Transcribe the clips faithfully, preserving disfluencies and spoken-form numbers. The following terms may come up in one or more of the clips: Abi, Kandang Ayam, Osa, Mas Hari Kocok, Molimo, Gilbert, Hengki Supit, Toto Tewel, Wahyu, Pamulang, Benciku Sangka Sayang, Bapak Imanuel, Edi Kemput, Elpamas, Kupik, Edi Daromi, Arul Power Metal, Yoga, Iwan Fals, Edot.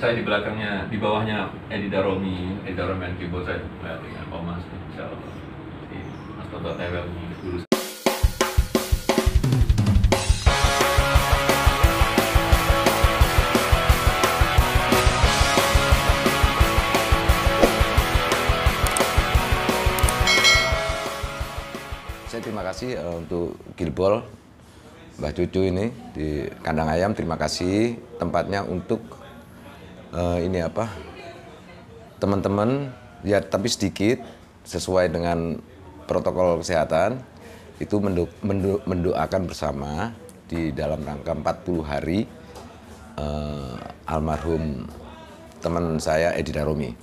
saya di belakangnya, di bawahnya Edi Daromi, Edi Daromi dan keyboard saya melatih Elpamas, insyaallah. Di Mas Toto Tewel ini dulu. Saya terima kasih uh, untuk Gilbert, Mbah Cucu ini di kandang ayam. Terima kasih tempatnya untuk uh, ini apa teman-teman ya, tapi sedikit sesuai dengan protokol kesehatan itu mendu mendu mendoakan bersama di dalam rangka empat puluh hari uh, almarhum teman saya Edi Daromi.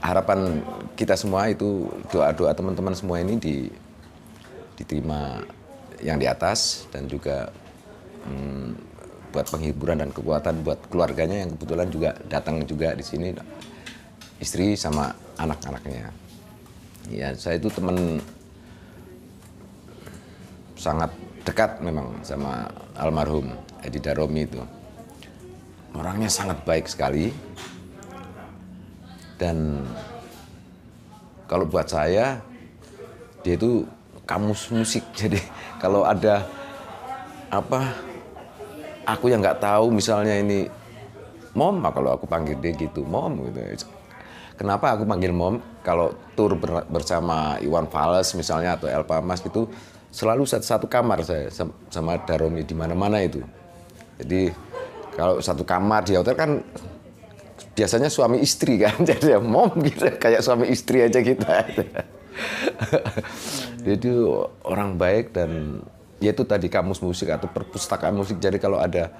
Harapan kita semua itu doa-doa teman-teman semua ini di diterima yang di atas dan juga hmm, buat penghiburan dan kekuatan buat keluarganya yang kebetulan juga datang juga di sini, istri sama anak-anaknya. Ya, saya itu teman sangat dekat memang sama almarhum Edi Daromi itu. Orangnya sangat baik sekali dan kalau buat saya dia itu kamus musik. Jadi kalau ada apa aku yang nggak tahu, misalnya ini mom, kalau aku panggil dia gitu mom gitu. Kenapa aku panggil mom? Kalau tur bersama Iwan Fals misalnya atau Elpamas gitu selalu satu satu kamar saya sama Daromi di mana-mana itu. Jadi kalau satu kamar di hotel kan biasanya suami istri kan, jadi ya mom gitu, kayak suami istri aja kita. Jadi orang baik dan yaitu tadi kamus musik atau perpustakaan musik. Jadi kalau ada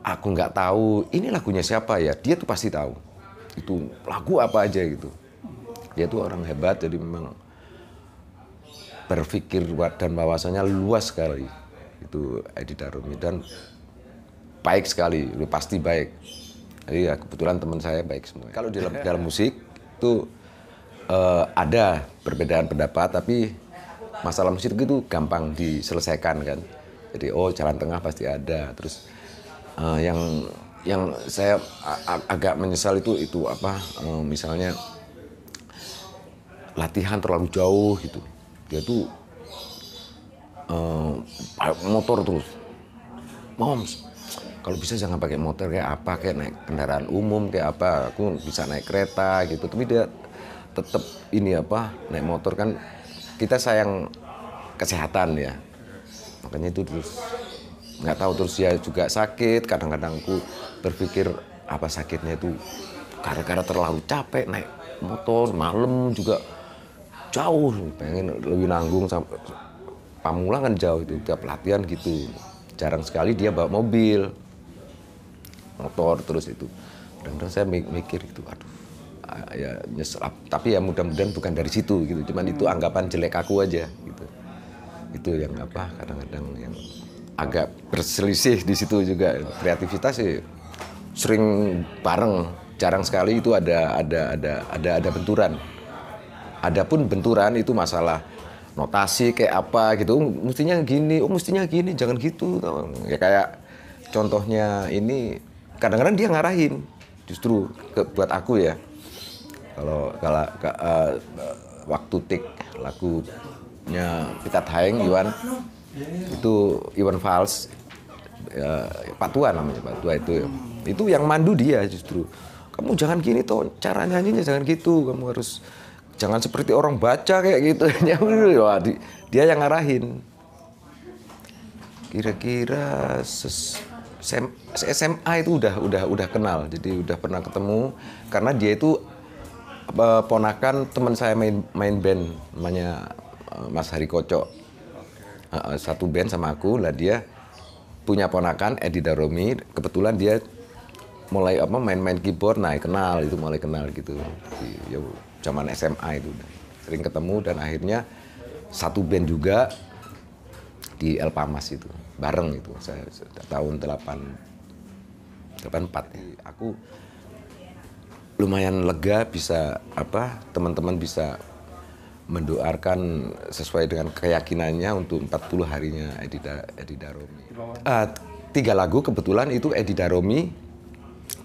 aku nggak tahu ini lagunya siapa ya, dia tuh pasti tahu itu lagu apa aja gitu. Dia tuh orang hebat, jadi memang berpikir dan wawasannya luas sekali itu Edi Daromi dan baik sekali, pasti baik. Jadi ya kebetulan teman saya baik semua. Kalau di dalam, dalam musik itu Uh, ada perbedaan pendapat, tapi masalah musik itu gampang diselesaikan kan. Jadi oh jalan tengah pasti ada. Terus uh, yang yang saya agak menyesal itu itu apa? Uh, misalnya latihan terlalu jauh gitu. Dia tuh uh, motor terus. Moms, kalau bisa jangan pakai motor kayak apa, kayak naik kendaraan umum kayak apa. Aku bisa naik kereta gitu. Tapi dia tetap ini apa naik motor kan, kita sayang kesehatan ya, makanya itu terus nggak tahu. Terus dia juga sakit, kadang-kadang aku berpikir apa sakitnya itu gara-gara terlalu capek naik motor malam juga jauh, pengen lebih nanggung sampai Pamulang kan jauh itu, tiap latihan gitu jarang sekali dia bawa mobil motor terus itu. Kadang-kadang saya mikir gitu aduh ya nyesel, tapi ya mudah-mudahan bukan dari situ gitu, cuman itu anggapan jelek aku aja gitu. Itu yang apa kadang-kadang yang agak berselisih di situ juga. Kreativitas sih sering bareng, jarang sekali itu ada ada ada ada ada benturan. Adapun benturan itu masalah notasi kayak apa gitu, mestinya gini, oh mestinya gini, jangan gitu. Ya kayak contohnya ini kadang-kadang dia ngarahin justru ke, buat aku ya. Kalau kalau uh, waktu tik lagunya Pitat Haeng Iwan itu Iwan Fals uh, Patua namanya, Patua itu itu yang mandu dia justru. Kamu jangan gini toh, cara nyanyinya jangan gitu. Kamu harus jangan seperti orang baca kayak gitu. Dia yang ngarahin. Kira-kira S M A itu udah udah udah kenal. Jadi udah pernah ketemu karena dia itu ponakan teman saya main main band namanya Mas Hari Kocok, satu band sama aku lah. Dia punya ponakan Edi Daromi, kebetulan dia mulai apa main-main keyboard, nah kenal itu mulai kenal gitu di zaman S M A itu sering ketemu dan akhirnya satu band juga di Elpamas itu bareng itu saya tahun delapan puluh empat. Aku lumayan lega bisa apa teman-teman bisa mendoakan sesuai dengan keyakinannya untuk empat puluh harinya Edi, da, Edi Daromi. Uh, tiga lagu kebetulan itu Edi Daromi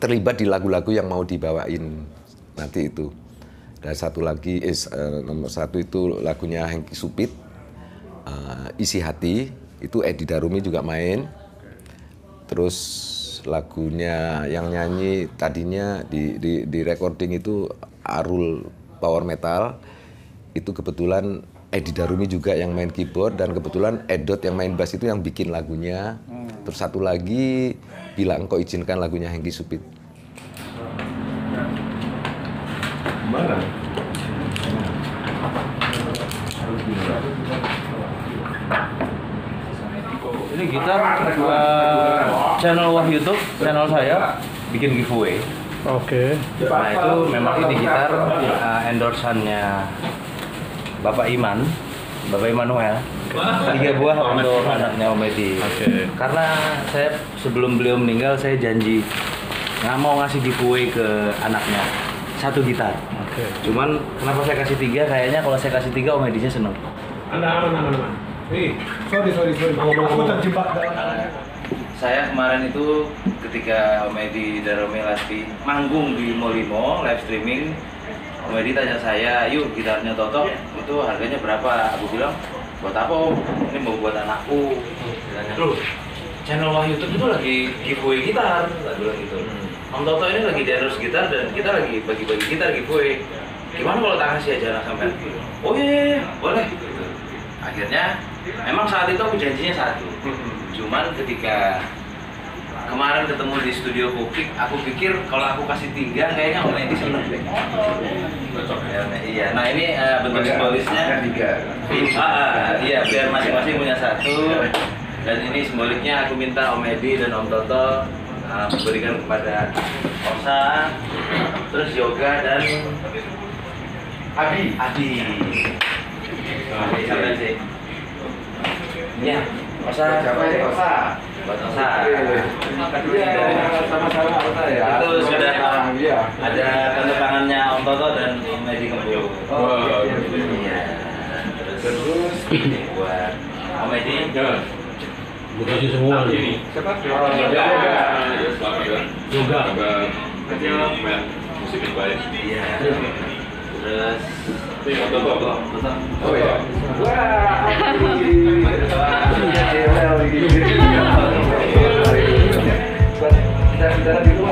terlibat di lagu-lagu yang mau dibawain nanti itu. Dan satu lagi is uh, nomor satu itu lagunya Hengki Supit, uh, Isi Hati, itu Edi Daromi juga main. Terus lagunya yang nyanyi tadinya di, di, di recording itu Arul Power Metal, itu kebetulan Edi Daromi juga yang main keyboard, dan kebetulan Edot yang main bass itu yang bikin lagunya. Hmm. Terus satu lagi, Bila Engkau Izinkan, lagunya Hengki Supit. Mana? Ini gitar uh, channel Wahyu YouTube, channel saya, bikin giveaway. Oke. Okay. Nah itu memang ini gitar uh, endorsannya Bapak Iman, Bapak Imanuel, tiga buah untuk anaknya Om Edi. Okay. Karena saya sebelum beliau meninggal, saya janji nggak mau ngasih giveaway ke anaknya satu gitar. Okay. Cuman kenapa saya kasih tiga? Kayaknya kalau saya kasih tiga Om Edinya seneng. Anak aman, aman, Hei, sorry, sorry, sorry. Aku terjebak dalam anaknya. Saya kemarin itu ketika Om Edi Daromi Lasti manggung di Molimo live streaming. Om Edi tanya saya, yuk gitarnya Toto, itu harganya berapa? Aku bilang, buat apa Om? Ini mau buat anakku. Loh, channel Wahyu YouTube itu lagi giveaway gitar. Aku bilang gitu. Om Toto ini lagi diendorse gitar dan kita lagi bagi-bagi gitar giveaway. Gimana kalau tak kasih aja anak sampean? Oh iya, iya, boleh. Akhirnya, memang saat itu aku janjinya satu. Cuman ketika kemarin ketemu di studio Kupik, aku pikir kalau aku kasih tiga kayaknya Om Edi seneng deh. Cocok ya. Iya. Nah ini uh, bentuk simbolisnya. Tiga. Ah, iya. Biar masing-masing punya satu. Dan ini simboliknya aku minta Om Edi dan Om Toto uh, memberikan kepada Osa, terus Yoga dan Abi. Abi. Abi siapa sih? Ya. Osa. Siapa ya Osa? Buat Osa. Sama-sama Osa ya. Itu sudah ada tanda tangannya Om Toto dan Om Edi Kembung. Oh iya. Terus buat Om Edi. Terima kasih semua. Siapa? Yoga. Yoga. Musik yang baik. Iya. Terus Om Toto. Oh iya. Wah. Gracias.